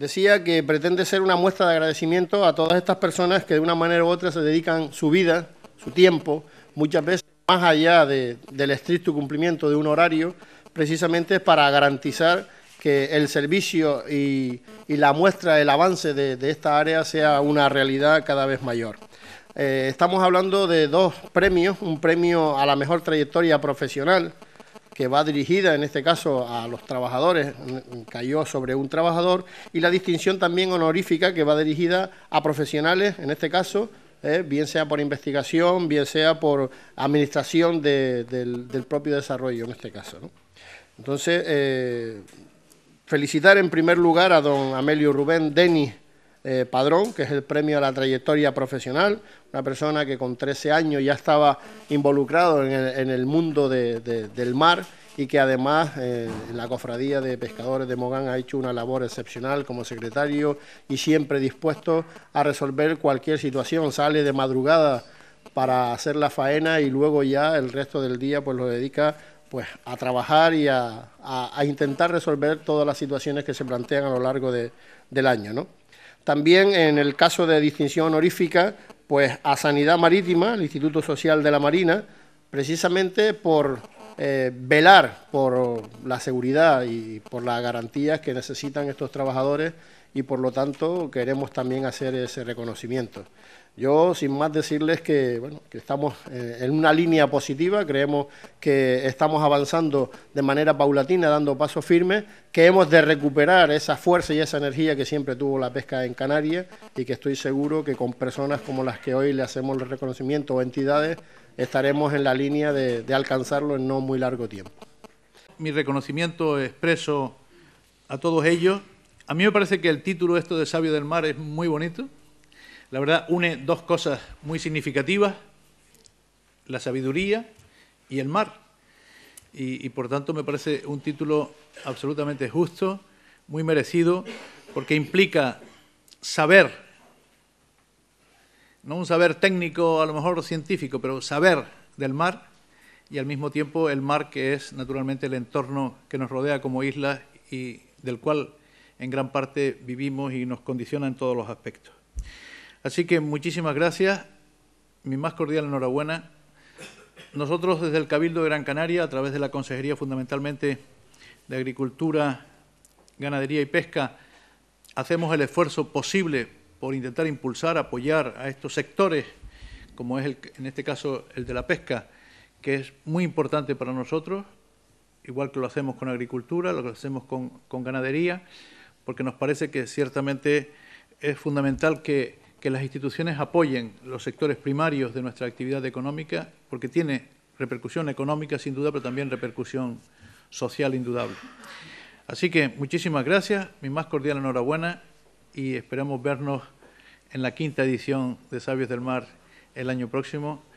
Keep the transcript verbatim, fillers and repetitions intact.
Decía que pretende ser una muestra de agradecimiento a todas estas personas que de una manera u otra se dedican su vida, su tiempo, muchas veces más allá de, del estricto cumplimiento de un horario, precisamente para garantizar que el servicio y, y la muestra, el avance de, de esta área sea una realidad cada vez mayor. Eh, estamos hablando de dos premios, un premio a la mejor trayectoria profesional, que va dirigida en este caso a los trabajadores, cayó sobre un trabajador, y la distinción también honorífica que va dirigida a profesionales, en este caso, eh, bien sea por investigación, bien sea por administración de, del, del propio desarrollo en este caso, ¿no? Entonces, eh, felicitar en primer lugar a don Amelio Rubén Déniz eh, Padrón, que es el premio a la trayectoria profesional, una persona que con trece años ya estaba involucrado en el, en el mundo de, de, del mar y que además eh, la Cofradía de Pescadores de Mogán ha hecho una labor excepcional como secretario y siempre dispuesto a resolver cualquier situación, sale de madrugada para hacer la faena y luego ya el resto del día pues lo dedica pues a trabajar y a, a, a intentar resolver todas las situaciones que se plantean a lo largo de, del año, ¿no? También en el caso de distinción honorífica, pues a Sanidad Marítima, el Instituto Social de la Marina, precisamente por eh, velar por la seguridad y por las garantías que necesitan estos trabajadores y por lo tanto queremos también hacer ese reconocimiento. Yo, sin más decirles que, bueno, que estamos eh, en una línea positiva, creemos que estamos avanzando de manera paulatina, dando pasos firmes, que hemos de recuperar esa fuerza y esa energía que siempre tuvo la pesca en Canarias y que estoy seguro que con personas como las que hoy le hacemos el reconocimiento o entidades, estaremos en la línea de, de alcanzarlo en no muy largo tiempo. Mi reconocimiento expreso a todos ellos. A mí me parece que el título esto de Sabios del Mar es muy bonito. La verdad, une dos cosas muy significativas, la sabiduría y el mar. Y, y por tanto me parece un título absolutamente justo, muy merecido, porque implica saber, no un saber técnico, a lo mejor científico, pero saber del mar y al mismo tiempo el mar, que es naturalmente el entorno que nos rodea como isla y del cual en gran parte vivimos y nos condiciona en todos los aspectos. Así que muchísimas gracias, mi más cordial enhorabuena. Nosotros desde el Cabildo de Gran Canaria, a través de la Consejería fundamentalmente de Agricultura, Ganadería y Pesca, hacemos el esfuerzo posible por intentar impulsar, apoyar a estos sectores, como es el, en este caso el de la pesca, que es muy importante para nosotros, igual que lo hacemos con agricultura, lo que hacemos con, con ganadería, porque nos parece que ciertamente es fundamental que, que las instituciones apoyen los sectores primarios de nuestra actividad económica, porque tiene repercusión económica sin duda, pero también repercusión social indudable. Así que muchísimas gracias, mi más cordial enhorabuena y esperamos vernos en la quinta edición de Sabios del Mar el año próximo.